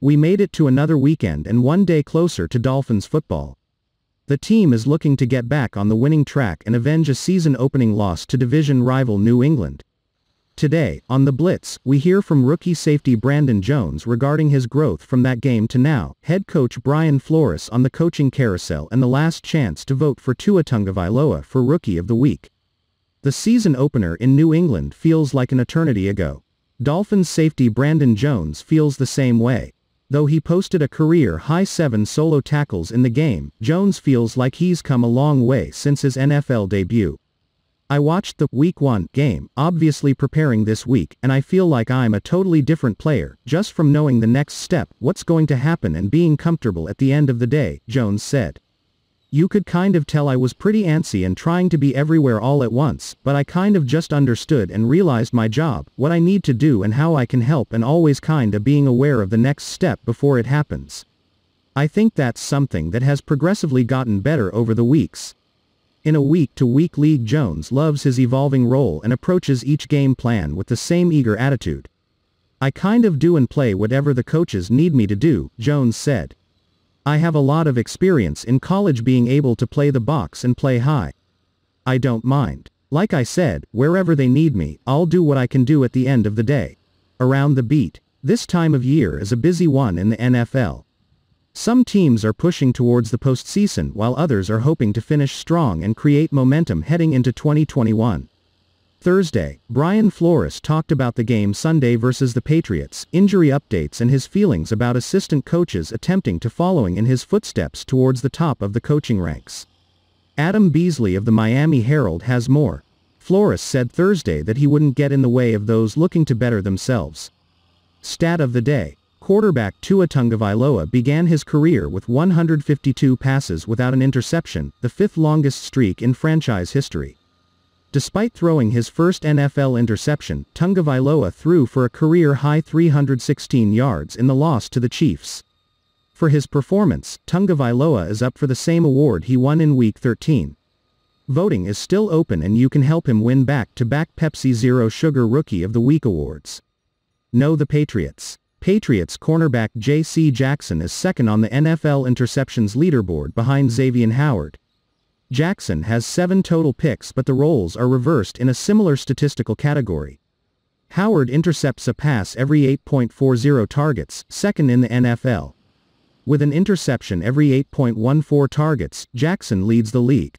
We made it to another weekend and one day closer to Dolphins football. The team is looking to get back on the winning track and avenge a season-opening loss to division rival New England. Today, on The Blitz, we hear from rookie safety Brandon Jones regarding his growth from that game to now, head coach Brian Flores on the coaching carousel and the last chance to vote for Tua Tagovailoa for Rookie of the Week. The season opener in New England feels like an eternity ago. Dolphins safety Brandon Jones feels the same way. Though he posted a career-high 7 solo tackles in the game, Jones feels like he's come a long way since his NFL debut. I watched the Week 1 game, obviously preparing this week, and I feel like I'm a totally different player, just from knowing the next step, what's going to happen and being comfortable at the end of the day, Jones said. You could kind of tell I was pretty antsy and trying to be everywhere all at once, but I kind of just understood and realized my job, what I need to do and how I can help, and always kinda being aware of the next step before it happens. I think that's something that has progressively gotten better over the weeks. In a week-to-week league, Jones loves his evolving role and approaches each game plan with the same eager attitude. I kind of do and play whatever the coaches need me to do, Jones said. I have a lot of experience in college being able to play the box and play high. I don't mind. Like I said, wherever they need me, I'll do what I can do at the end of the day. Around the beat. This time of year is a busy one in the NFL. Some teams are pushing towards the postseason while others are hoping to finish strong and create momentum heading into 2021. Thursday, Brian Flores talked about the game Sunday versus the Patriots, injury updates and his feelings about assistant coaches attempting to follow in his footsteps towards the top of the coaching ranks. Adam Beasley of the Miami Herald has more. Flores said Thursday that he wouldn't get in the way of those looking to better themselves. Stat of the day. Quarterback Tua Tagovailoa began his career with 152 passes without an interception, the fifth longest streak in franchise history. Despite throwing his first NFL interception, Tagovailoa threw for a career-high 316 yards in the loss to the Chiefs. For his performance, Tagovailoa is up for the same award he won in Week 13. Voting is still open and you can help him win back-to-back Pepsi Zero Sugar Rookie of the Week awards. Know the Patriots. Patriots cornerback J.C. Jackson is second on the NFL interceptions leaderboard behind Xavien Howard. Jackson has 7 total picks, but the roles are reversed in a similar statistical category. Howard intercepts a pass every 8.40 targets, second in the NFL. With an interception every 8.14 targets, Jackson leads the league.